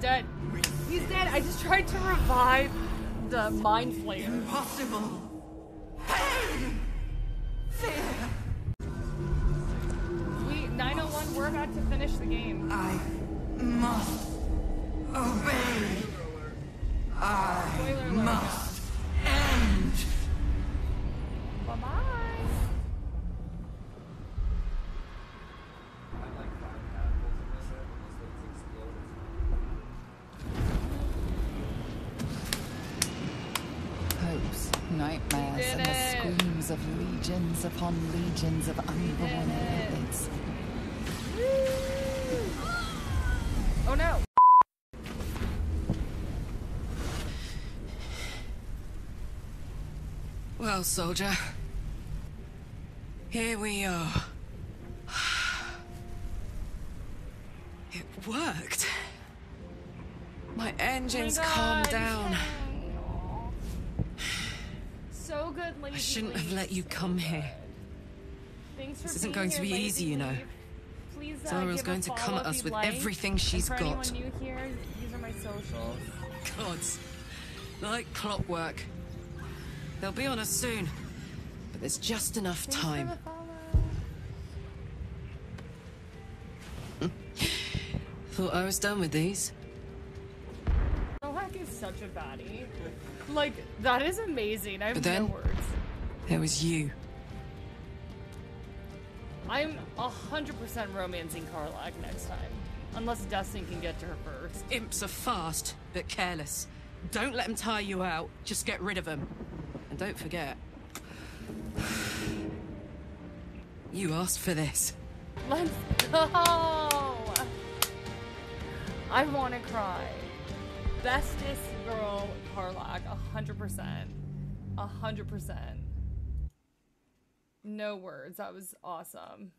dead. He's dead. I just tried to revive the mind flayer. Impossible. Pain. Fear. We 901. We're about to finish the game. I must obey. I must end. Bye bye. Nightmares and the screams of legions upon legions of unborn infants. Oh no! Well, soldier, here we are. It worked. My engines calmed down. So good, I shouldn't have let you come here. This isn't going to be easy, you know. Zaru's going to come at us with everything she's got. New here, these are my socials. Gods, like clockwork. They'll be on us soon, but there's just enough time. Thought I was done with these. Karlach is such a baddie. Like, that is amazing. I have no words. There was you. I'm 100% romancing Karlach next time. Unless Dustin can get to her first. Imps are fast, but careless. Don't let them tire you out. Just get rid of them. And don't forget, you asked for this. Let's go! I want to cry. Bestest girl, Karlach, 100%. 100%. No words. That was awesome.